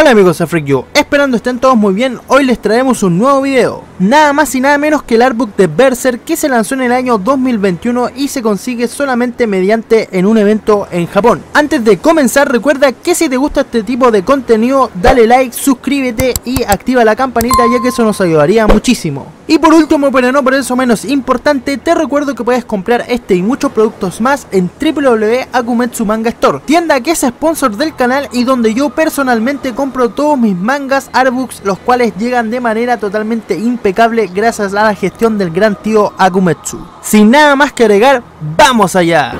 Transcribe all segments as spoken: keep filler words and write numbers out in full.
Hola amigos de FreakYu, esperando estén todos muy bien. Hoy les traemos un nuevo video, nada más y nada menos que el artbook de Berserk, que se lanzó en el año dos mil veintiuno y se consigue solamente mediante en un evento en Japón. Antes de comenzar, recuerda que si te gusta este tipo de contenido, dale like, suscríbete y activa la campanita, ya que eso nos ayudaría muchísimo. Y por último, pero no por eso menos importante, te recuerdo que puedes comprar este y muchos productos más en doble u doble u doble u punto akumetsumangastore, tienda que es sponsor del canal y donde yo personalmente compro todos mis mangas, artbooks, los cuales llegan de manera totalmente impecable gracias a la gestión del gran tío Akumetsu. Sin nada más que agregar, ¡vamos allá!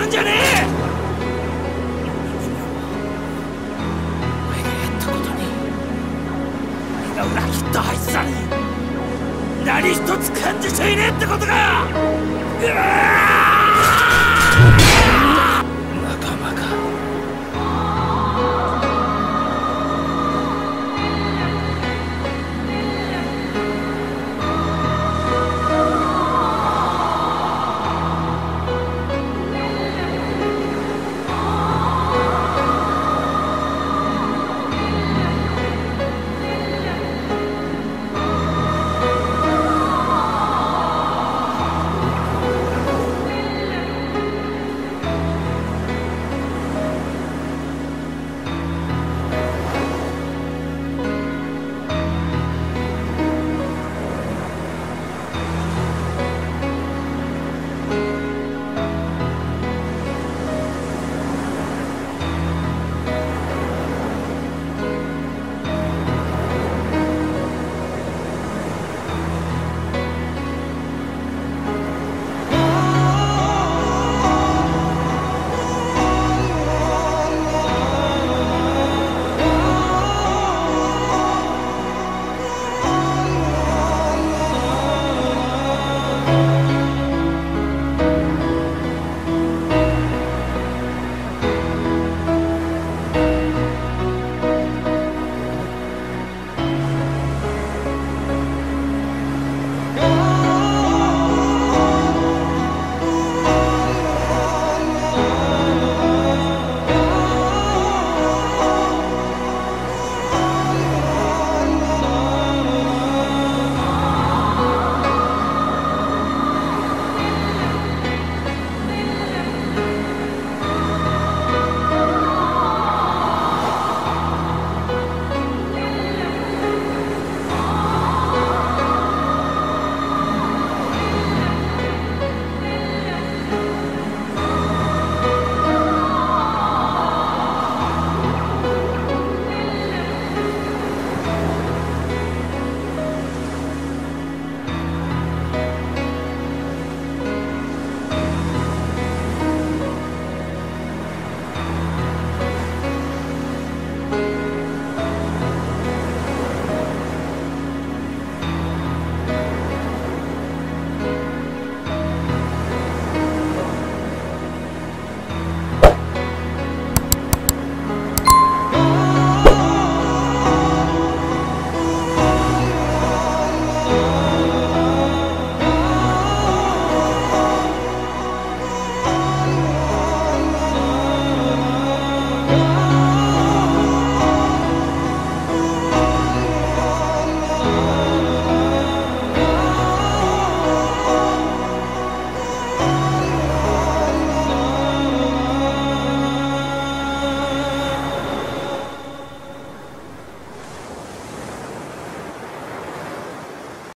るんじゃねえ。お前がやったことに、俺が裏切ったあいつらに何一つ感じていねえってことか。うわー。